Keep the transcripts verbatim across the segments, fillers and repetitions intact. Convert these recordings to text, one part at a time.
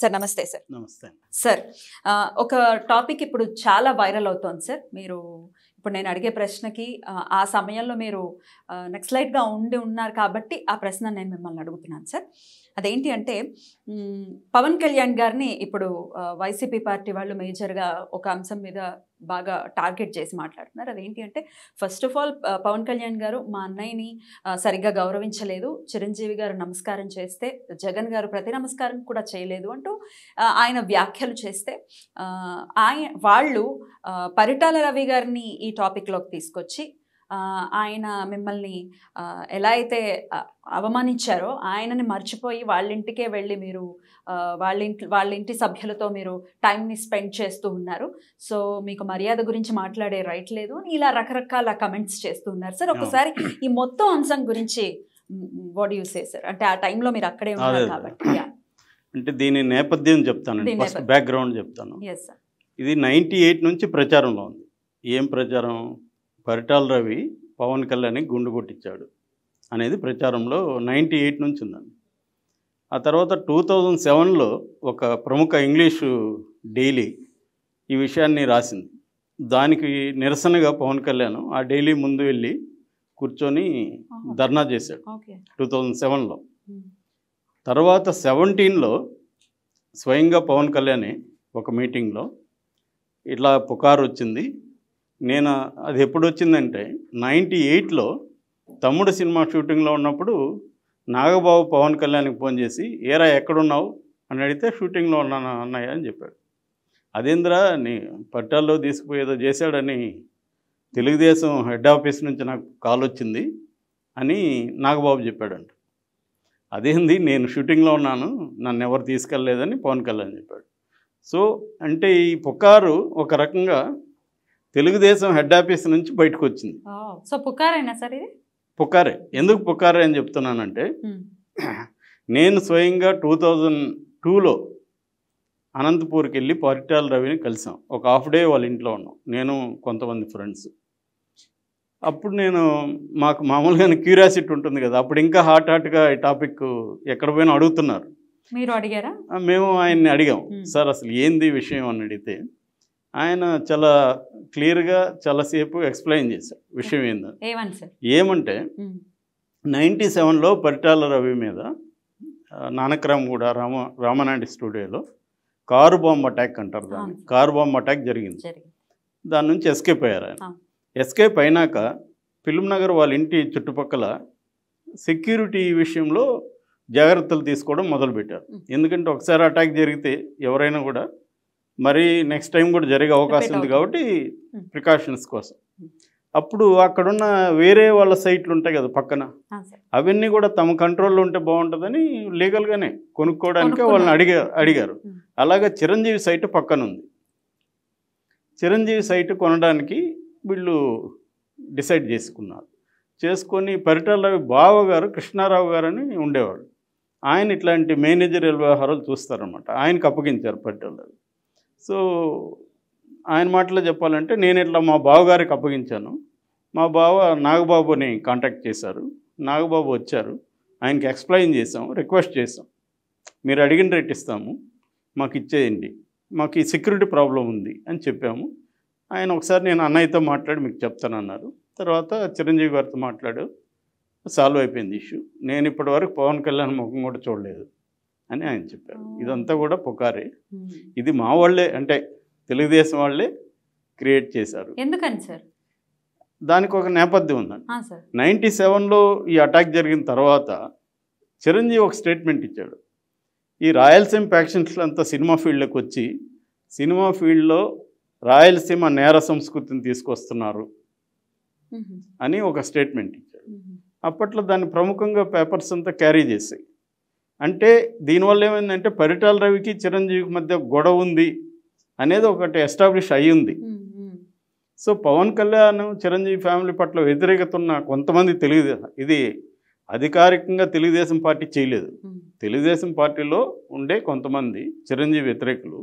Sir నమస్తే sir. నమస్తే sir. ఒక టాపిక్ ఇప్పుడు చాలా వైరల్ అవుతోంది సార్. మీరు ఇప్పుడు నేను అడిగే ప్రశ్నకి ఆ సమయంలో మీరు నక్సలైట్గా ఉండి ఉన్నారు కాబట్టి ఆ ప్రశ్న నేను మిమ్మల్ని అడుగుతున్నాను సార్. అదేంటి అంటే పవన్ కళ్యాణ్ గారిని ఇప్పుడు వైసీపీ పార్టీ వాళ్ళు మేజర్గా ఒక అంశం మీద బాగా టార్గెట్ చేసి మాట్లాడుతున్నారు. అదేంటి అంటే first of all Pawan Kalyan గారు మా అన్నయ్యని సరిగ్గా గౌరవించలేదు, చిరంజీవి గారు నమస్కారం చేస్తే జగన్ గారు ప్రతి నమస్కారం కూడా చేయలేదు అంటూ ఆయన వ్యాఖ్యలు చేస్తే ఆయన వాళ్ళు పరిటాల రవి గారిని ఈ టాపిక్లోకి తీసుకొచ్చి ఆయన మిమ్మల్ని ఎలా అయితే అవమానించారో ఆయనని మర్చిపోయి వాళ్ళింటికే వెళ్ళి మీరు వాళ్ళ ఇంట్లో వాళ్ళ ఇంటి సభ్యులతో మీరు టైంని స్పెండ్ చేస్తూ ఉన్నారు, సో మీకు మర్యాద గురించి మాట్లాడే రైట్ లేదు అని ఇలా రకరకాల కమెంట్స్ చేస్తూ ఉన్నారు సార్. ఒకసారి ఈ మొత్తం అంశం గురించి వాట్ యు సే సార్? అంటే ఆ టైంలో మీరు అక్కడే ఉన్నారు కాబట్టి అంటే దీని నేపథ్యం చెప్తాను, ఫస్ట్ బ్యాక్గ్రౌండ్ చెప్తాను. ఇది నైన్టీ ఎయిట్ నుంచి ప్రచారంలో ఉంది. ఏం ప్రచారం? పరిటాల రవి పవన్ కళ్యాణ్ గుండు కొట్టించాడు అనేది ప్రచారంలో నైంటీ ఎయిట్ నుంచి ఉందండి. ఆ తర్వాత టూ థౌజండ్ సెవెన్లో ఒక ప్రముఖ ఇంగ్లీషు డైలీ ఈ విషయాన్ని రాసింది. దానికి నిరసనగా పవన్ కళ్యాణ్ ఆ డైలీ ముందు వెళ్ళి కూర్చొని ధర్నా చేశాడు టూ థౌజండ్ సెవెన్లో. తర్వాత సెవెంటీన్లో స్వయంగా పవన్ కళ్యాణ్ ఒక మీటింగ్లో ఇట్లా పుకారు వచ్చింది. నేను అది ఎప్పుడు వచ్చిందంటే నైంటీ ఎయిట్లో తమ్ముడు సినిమా షూటింగ్లో ఉన్నప్పుడు నాగబాబు పవన్ కళ్యాణ్కి ఫోన్ చేసి ఏరా ఎక్కడున్నావు అని అడిగితే షూటింగ్లో ఉన్నాను అన్నయ్య అని చెప్పాడు. అదేంద్రా నీ పట్టాల్లో తీసుకుపోయేదో చేశాడని తెలుగుదేశం హెడ్ ఆఫీస్ నుంచి నాకు కాల్ వచ్చింది అని నాగబాబు చెప్పాడంట. అదేంది నేను షూటింగ్లో ఉన్నాను, నన్ను ఎవరు తీసుకెళ్ళలేదని పవన్ కళ్యాణ్ చెప్పాడు. సో అంటే ఈ పుకారు ఒక రకంగా తెలుగుదేశం హెడ్ ఆఫీస్ నుంచి బయటకు వచ్చింది. సో పుకారేనా సార్ ఇది? పుకారే. ఎందుకు పుకారే అని చెప్తున్నానంటే నేను స్వయంగా టూ థౌజండ్ టూలో అనంతపూర్కి వెళ్ళి పరిటాల రవిని కలిసాం. ఒక హాఫ్ డే వాళ్ళ ఇంట్లో ఉన్నాం, నేను కొంతమంది ఫ్రెండ్స్. అప్పుడు నేను మాకు మామూలుగానే క్యూరియాసిటీ ఉంటుంది కదా, అప్పుడు ఇంకా హాట్ హాట్గా ఈ టాపిక్ ఎక్కడ పోయినా అడుగుతున్నారు. మీరు అడిగారా? మేము ఆయన్ని అడిగాం, సార్ అసలు ఏంది విషయం అని అడిగితే ఆయన చాలా క్లియర్గా చాలాసేపు ఎక్స్ప్లెయిన్ చేశాడు విషయం ఏందో. ఏమంటే నైంటీ సెవెన్లో పరిటాల రవి మీద నానక్రామ్ కూడా రామ రామనాయుడు స్టూడియోలో కారు బాంబ్ అటాక్ అంటారు దాన్ని, కారు బాంబ్ అటాక్ జరిగింది. దాని నుంచి ఎస్కేప్ అయ్యారు ఆయన. ఎస్కేప్ అయినాక ఫిల్మ్ నగర్ వాళ్ళ ఇంటి చుట్టుపక్కల సెక్యూరిటీ విషయంలో జాగ్రత్తలు తీసుకోవడం మొదలుపెట్టారు. ఎందుకంటే ఒకసారి అటాక్ జరిగితే ఎవరైనా కూడా మరి నెక్స్ట్ టైం కూడా జరిగే అవకాశం ఉంది కాబట్టి ప్రికాషన్స్ కోసం. అప్పుడు అక్కడున్న వేరే వాళ్ళ సైట్లు ఉంటాయి కదా పక్కన, అవన్నీ కూడా తమ కంట్రోల్లో ఉంటే బాగుంటుందని లీగల్గానే కొనుక్కోవడానికి వాళ్ళని అడిగా అడిగారు అలాగే చిరంజీవి సైట్ పక్కన ఉంది, చిరంజీవి సైట్ కొనడానికి వీళ్ళు డిసైడ్ చేసుకున్నారు. చేసుకొని పరిటాల బావ గారు కృష్ణారావు గారు అని ఉండేవాడు, ఆయన ఇట్లాంటి మేనేజరియల్ వ్యవహారాలు చూస్తారనమాట, ఆయనకు అప్పగించారు పరిటాల. సో ఆయన మాటలో చెప్పాలంటే నేను ఇట్లా మా బావగారికి అప్పగించాను, మా బావ నాగబాబుని కాంటాక్ట్ చేశారు, నాగబాబు వచ్చారు, ఆయనకి ఎక్స్ప్లెయిన్ చేసాం, రిక్వెస్ట్ చేసాం, మీరు అడిగిన రేట్ ఇస్తాము, మాకు ఇచ్చేయండి, మాకు ఈ సెక్యూరిటీ ప్రాబ్లం ఉంది అని చెప్పాము. ఆయన ఒకసారి నేను అన్నయ్యతో మాట్లాడి మీకు చెప్తానన్నారు. తర్వాత చిరంజీవి గారితో మాట్లాడు, సాల్వ్ అయిపోయింది ఇష్యూ. నేను ఇప్పటి వరకు పవన్ కళ్యాణ్ ముఖం కూడా చూడలేదు అని ఆయన చెప్పారు. ఇదంతా కూడా పుకారే, ఇది మా వాళ్ళే అంటే తెలుగుదేశం వాళ్ళే క్రియేట్ చేశారు. ఎందుకని సార్? దానికి ఒక నేపథ్యం ఉందండి. నైంటీ సెవెన్లో ఈ అటాక్ జరిగిన తర్వాత చిరంజీవి ఒక స్టేట్మెంట్ ఇచ్చాడు, ఈ రాయలసీమ ఫ్యాక్షన్స్ అంతా సినిమా ఫీల్డ్లోకి వచ్చి సినిమా ఫీల్డ్లో రాయలసీమ నేర సంస్కృతిని తీసుకొస్తున్నారు అని ఒక స్టేట్మెంట్ ఇచ్చాడు. అప్పట్లో దాన్ని ప్రముఖంగా పేపర్స్ అంతా క్యారీ చేశాయి. అంటే దీనివల్ల ఏమైందంటే పరిటాల రవికి చిరంజీవికి మధ్య గొడవ ఉంది అనేది ఒకటి ఎస్టాబ్లిష్ అయ్యింది. సో పవన్ కళ్యాణ్ చిరంజీవి ఫ్యామిలీ పట్ల వ్యతిరేకత ఉన్న కొంతమంది తెలుగుదేశం, ఇది అధికారికంగా తెలుగుదేశం పార్టీ చేయలేదు, తెలుగుదేశం పార్టీలో ఉండే కొంతమంది చిరంజీవి వ్యతిరేకులు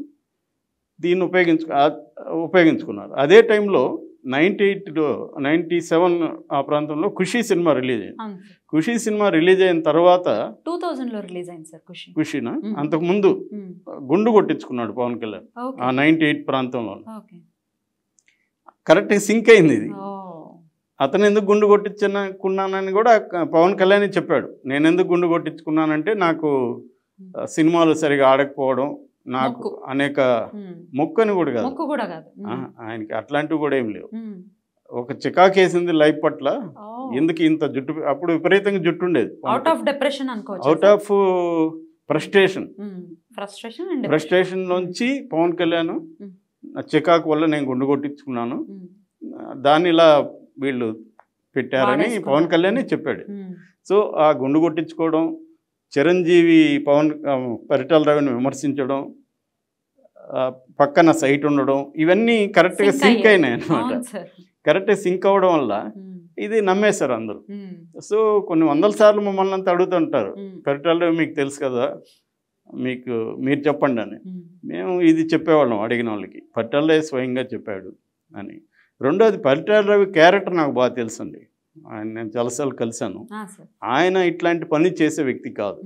దీన్ని ఉపయోగించు ఉపయోగించుకున్నారు. అదే టైంలో నైంటీ ఎయిట్లో నైన్టీ సెవెన్ ఆ ప్రాంతంలో ఖుషీ సినిమా రిలీజ్ అయింది. ఖుషీ సినిమా రిలీజ్ అయిన తర్వాత టూ థౌజండ్లో రిలీజ్ అయింది సార్ ఖుషీ. ఖుషీనా? అంతకుముందు గుండు కొట్టించుకున్నాడు పవన్ కళ్యాణ్ ఆ నైన్టీ ఎయిట్ ప్రాంతంలో. కరెక్ట్ సింక్ అయింది ఇది. అతను ఎందుకు గుండు కొట్టించుకున్నానని కూడా పవన్ కళ్యాణ్ చెప్పాడు. నేను ఎందుకు గుండు కొట్టించుకున్నానంటే నాకు సినిమాలు సరిగా ఆడకపోవడం, నాకు అనేక మొక్కని కూడా కాదు, ఆయనకి అట్లాంటివి కూడా ఏం లేవు. ఒక చికాకేసింది లైఫ్ పట్ల, ఎందుకు ఇంత జుట్టు, అప్పుడు విపరీతంగా జుట్టు ఉండేది. అవుట్ ఆఫ్ డిప్రెషన్ అనుకోవచ్చు, అవుట్ ఆఫ్ ఫ్రస్ట్రేషన్, ఫ్రస్ట్రేషన్ నుంచి పవన్ కళ్యాణ్ చికాకు వల్ల నేను గుండు కొట్టించుకున్నాను, దాన్ని ఇలా వీళ్ళు పెట్టారని పవన్ కళ్యాణ్ చెప్పాడు. సో ఆ గుండు కొట్టించుకోవడం, చిరంజీవి పవన్ పరిటాల రవిని విమర్శించడం, పక్కన సైట్ ఉండడం, ఇవన్నీ కరెక్ట్గా సింక్ అయినాయి అన్నమాట. కరెక్ట్గా సింక్ అవ్వడం వల్ల ఇది నమ్మేశారు అందరూ. సో కొన్ని వందల సార్లు మమ్మల్ని అంతా అడుగుతుంటారు, పరిటాల రవి మీకు తెలుసు కదా, మీకు మీరు చెప్పండి అని. మేము ఇది చెప్పేవాళ్ళం అడిగిన వాళ్ళకి, పరిటాల రవి స్వయంగా చెప్పాడు అని. రెండోది, పరిటాల రవి క్యారెక్టర్ నాకు బాగా తెలుసండి, ఆయన నేను చాలాసార్లు కలిశాను. ఆయన ఇట్లాంటి పని చేసే వ్యక్తి కాదు.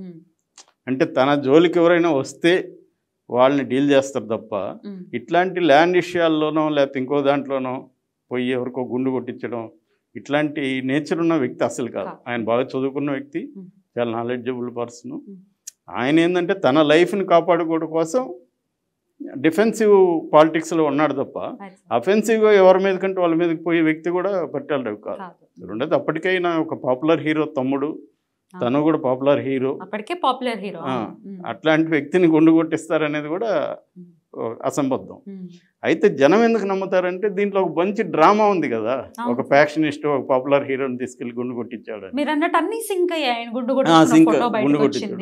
అంటే తన జోలికి ఎవరైనా వస్తే వాళ్ళని డీల్ చేస్తారు తప్ప, ఇట్లాంటి ల్యాండ్ విషయాల్లోనో లేకపోతే ఇంకో దాంట్లోనో పోయి ఎవరికో గుండు కొట్టించడం, ఇట్లాంటి నేచర్ ఉన్న వ్యక్తి అసలు కాదు. ఆయన బాగా చదువుకున్న వ్యక్తి, చాలా నాలెడ్జబుల్ పర్సన్. ఆయన ఏంటంటే తన లైఫ్ని కాపాడుకోవడం కోసం డిఫెన్సివ్ పాలిటిక్స్లో ఉన్నాడు తప్ప, అఫెన్సివ్గా ఎవరి మీద కంటే వాళ్ళ మీదకి పోయే వ్యక్తి కూడా పరిటాల రవి కాదు. రెండోది, అప్పటికైనా ఒక పాపులర్ హీరో తమ్ముడు, తను కూడా పాపులర్ హీరో, పాపులర్ హీరో, అట్లాంటి వ్యక్తిని గుండు కొట్టిస్తారనేది కూడా అసంబద్ధం. అయితే జనం ఎందుకు నమ్ముతారంటే దీంట్లో ఒక మంచి డ్రామా ఉంది కదా, ఒక ఫ్యాక్షనిస్ట్ ఒక పాపులర్ హీరోని తీసుకెళ్లి గుండు కొట్టించాడు, గుండు కొట్టించడం,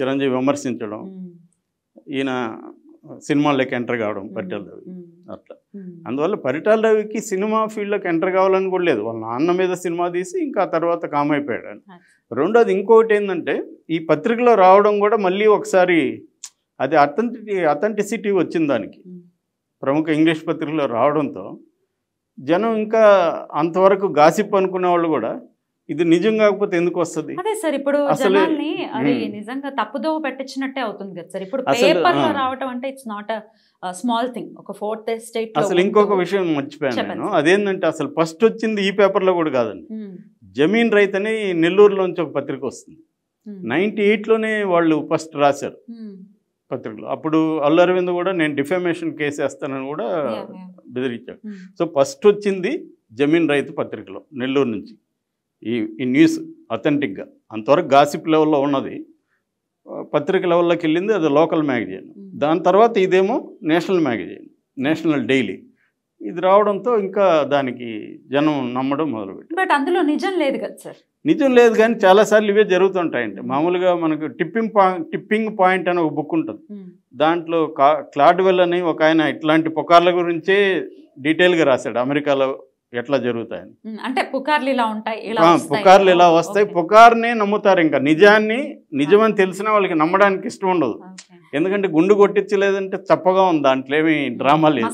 చిరంజీవి విమర్శించడం, ఈయన సినిమాల్లోకి ఎంటర్ కావడం పరిటాల రవి అట్లా. అందువల్ల పరిటాల రవికి సినిమా ఫీల్డ్లోకి ఎంటర్ కావాలని కూడా లేదు. వాళ్ళ నాన్న మీద సినిమా తీసి ఇంకా తర్వాత కామ్ అయిపోయాడు. రెండోది ఇంకొకటి ఏంటంటే ఈ పత్రికలో రావడం కూడా మళ్ళీ ఒకసారి అది అథెంటి అథెంటిసిటీ వచ్చింది దానికి. ప్రముఖ ఇంగ్లీష్ పత్రికలో రావడంతో జనం ఇంకా అంతవరకు గాసిప్ అనుకునే వాళ్ళు కూడా ఇది నిజం కాకపోతే ఎందుకు వస్తుంది. అదే సార్, ఇప్పుడు జనాల్ని అది నిజంగా తప్పుదోవ పెట్టించినట్టే అవుతుంది కదా సార్. ఇప్పుడు పేపర్ లో రావటం అంటే it's not a small thing. ఒక ఫోర్త్ ఎస్టేట్. అసలు ఇంకొక విషయం మర్చిపోయాను నేను, అదేంటంటే అసలు ఫస్ట్ వచ్చింది ఈ పేపర్ లో కూడా కాదండి. జమీన్ రైతు అని నెల్లూరులోంచి ఒక పత్రిక వస్తుంది, నైన్టీ ఎయిట్ లోనే వాళ్ళు ఫస్ట్ రాశారు పత్రికలో. అప్పుడు అల్లు అరవింద్ కూడా నేను డిఫెమేషన్ కేసు వేస్తానని కూడా బెదిరించాడు. సో ఫస్ట్ వచ్చింది జమీన్ రైతు పత్రికలో నెల్లూరు నుంచి ఈ ఈ న్యూస్ అథెంటిక్గా. అంతవరకు గాసిప్ లెవెల్లో ఉన్నది పత్రిక లెవెల్లోకి వెళ్ళింది, అది లోకల్ మ్యాగజైన్. దాని తర్వాత ఇదేమో నేషనల్ మ్యాగజైన్, నేషనల్ డైలీ. ఇది రావడంతో ఇంకా దానికి జనం నమ్మడం మొదలుపెట్టారు. బట్ అందులో నిజం లేదు కదా సార్. నిజం లేదు, కానీ చాలాసార్లు ఇవే జరుగుతుంటాయండి. మామూలుగా మనకు టిప్పింగ్ పాయింట్ టిప్పింగ్ పాయింట్ అని ఒక బుక్ ఉంటుంది, దాంట్లో కా క్లాడ్వెల్ అని ఒక ఆయన ఇట్లాంటి పుకార్ల గురించే డీటెయిల్గా రాశాడు, అమెరికాలో ఎట్లా జరుగుతాయని. అంటే పుకార్లు ఇలా ఉంటాయి, పుకార్లు ఇలా వస్తాయి, పుకార్నే నమ్ముతారు. ఇంకా నిజాన్ని నిజమని తెలిసినా వాళ్ళకి నమ్మడానికి ఇష్టం ఉండదు. ఎందుకంటే గుండు కొట్టించలేదంటే చప్పగా ఉంది, దాంట్లో ఏమి డ్రామా లేదు,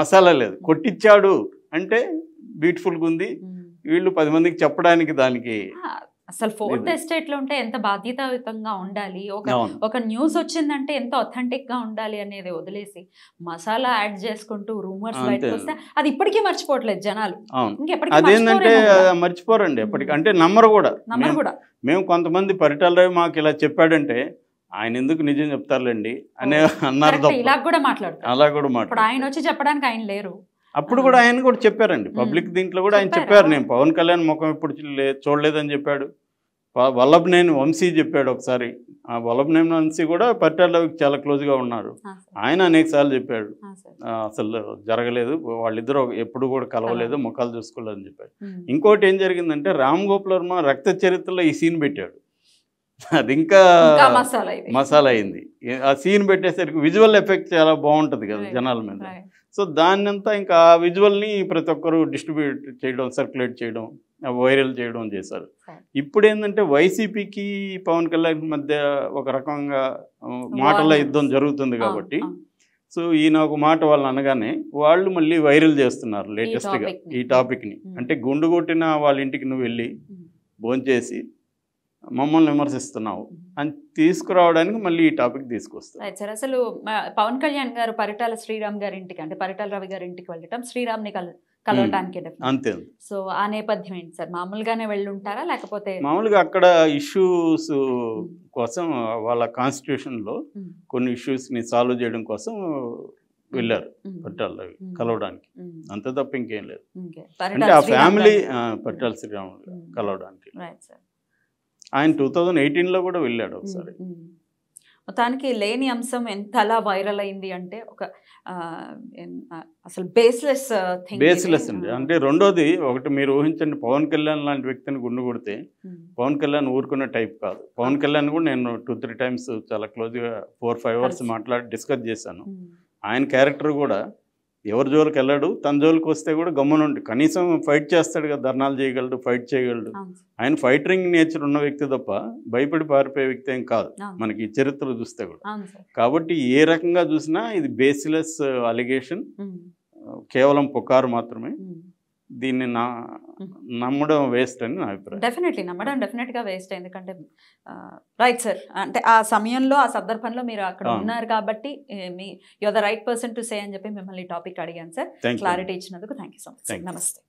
మసాలా లేదు. కొట్టించాడు అంటే బ్యూటిఫుల్గా ఉంది, వీళ్ళు పది మందికి చెప్పడానికి దానికి. అసలు ఫోర్త్ ఎస్టేట్ లో ఉంటే ఎంత బాధ్యతాయుతంగా ఉండాలి, ఒక ఒక న్యూస్ వచ్చిందంటే ఎంత అథెంటిక్ గా ఉండాలి అనేది వదిలేసి మసాలా యాడ్ చేసుకుంటూ రూమర్స్ బయటకు వస్తే అది ఇప్పటికీ మర్చిపోవట్లేదు జనాలు. అదేంటంటే మర్చిపోరండి ఎప్పటికీ, అంటే నమ్మరు కూడా. మేము కొంతమంది పరిటాల రవి మాకు ఇలా చెప్పాడంటే ఆయన ఎందుకు నిజం చెప్తారులేండి అనే అన్నారు. ఇలా కూడా మాట్లాడతారు, అలా కూడా మాట్లాడు. ఆయన వచ్చి చెప్పడానికి ఆయన లేరు. అప్పుడు కూడా ఆయన కూడా చెప్పారండి పబ్లిక్ దీంట్లో కూడా ఆయన చెప్పారు. నేను పవన్ కళ్యాణ్ ముఖం ఎప్పుడు చూడలేదని చెప్పాడు. వల్లభనేని వంశీ చెప్పాడు ఒకసారి. ఆ వల్లభనేని వంశీ కూడా పరిటాల రవికి చాలా క్లోజ్గా ఉన్నారు, ఆయన అనేక సార్లు చెప్పాడు అసలు జరగలేదు, వాళ్ళిద్దరూ ఎప్పుడు కూడా కలవలేదు, ముఖాలు చూసుకోలేదని చెప్పాడు. ఇంకోటి ఏం జరిగిందంటే రామ్గోపాల్ వర్మ రక్త చరిత్రలో ఈ సీన్ పెట్టాడు, అది ఇంకా మసాలా అయింది. ఆ సీన్ పెట్టేసరికి విజువల్ ఎఫెక్ట్ చాలా బాగుంటుంది కదా జనాల మీద. సో దాన్ని అంతా ఇంకా ఆ విజువల్ని ప్రతి ఒక్కరు డిస్ట్రిబ్యూట్ చేయడం, సర్క్యులేట్ చేయడం, వైరల్ చేయడం చేశారు. ఇప్పుడు ఏంటంటే వైసీపీకి పవన్ కళ్యాణ్ మధ్య ఒక రకంగా మాటల యుద్ధం జరుగుతుంది కాబట్టి So, this is a viral viral latest topic. This topic is a viral viral topic. మమ్మల్ని విమర్శిస్తున్నావు అని తీసుకురావడానికి మళ్ళీ ఈ టాపిక్ తీసుకొస్తాను సార్. అసలు పవన్ కళ్యాణ్ గారు పరిటాల శ్రీరామ్ గారి ఇంటికి అంటే పరిటాల రవి గారి ఇంటికి వెళ్ళటం శ్రీరామ్ని కలవటానికి అంతే. సో ఆ నేపథ్యం ఏంటి సార్? మామూలుగానే వెళ్ళి ఉంటారా లేకపోతే? మామూలుగా అక్కడ ఇష్యూస్ కోసం వాళ్ళ కాన్స్టిట్యూషన్లో కొన్ని ఇష్యూస్ని సాల్వ్ చేయడం కోసం వెళ్ళారు పరిటాల రవి కలవడానికి, అంతే తప్ప ఇంకేం లేదు. అంటే ఆ ఫ్యామిలీ పరిటాల శ్రీరామ్ కలవడానికి. ఆయన టూ థౌజండ్ ఎయిటీన్లో కూడా వెళ్ళాడు ఒకసారి. మొత్తానికి లేని అంశం ఎంతలా వైరల్ అయింది అంటే ఒక అసలు బేస్లెస్ థింగ్. బేస్లెస్ అండి. అంటే రెండోది ఒకటి మీరు ఊహించండి, పవన్ కళ్యాణ్ లాంటి వ్యక్తిని గుండు కొడితే పవన్ కళ్యాణ్ ఊరుకున్న టైప్ కాదు. పవన్ కళ్యాణ్ కూడా నేను టూ త్రీ టైమ్స్ చాలా క్లోజ్గా ఫోర్ ఫైవ్ అవర్స్ మాట్లాడి డిస్కస్ చేశాను. ఆయన క్యారెక్టర్ కూడా ఎవరి జోలికి వెళ్ళాడు, తన జోలికి వస్తే కూడా గమ్మునుండి కనీసం ఫైట్ చేస్తాడు కదా, ధర్నాలు చేయగలడు, ఫైట్ చేయగలడు. ఆయన ఫైటరింగ్ నేచర్ ఉన్న వ్యక్తి తప్ప భయపడి పారిపోయే వ్యక్తి ఏం కాదు మనకి చరిత్ర చూస్తే కూడా. కాబట్టి ఏ రకంగా చూసినా ఇది బేస్లెస్ అలిగేషన్, కేవలం పుకారు మాత్రమే. దీన్ని నా నమ్మడం వేస్ట్ అని నా అభిప్రాయం. డెఫినెట్లీ నమ్మడం డెఫినెట్గా వేస్ట్. ఎందుకంటే రైట్ సార్, అంటే ఆ సమయంలో ఆ సందర్భంలో మీరు అక్కడ ఉన్నారు కాబట్టి మీ you are the right person to say అని చెప్పి మిమ్మల్ని టాపిక్ అడిగాను సార్. క్లారిటీ ఇచ్చినందుకు థ్యాంక్ యూ సో మచ్. నమస్తే.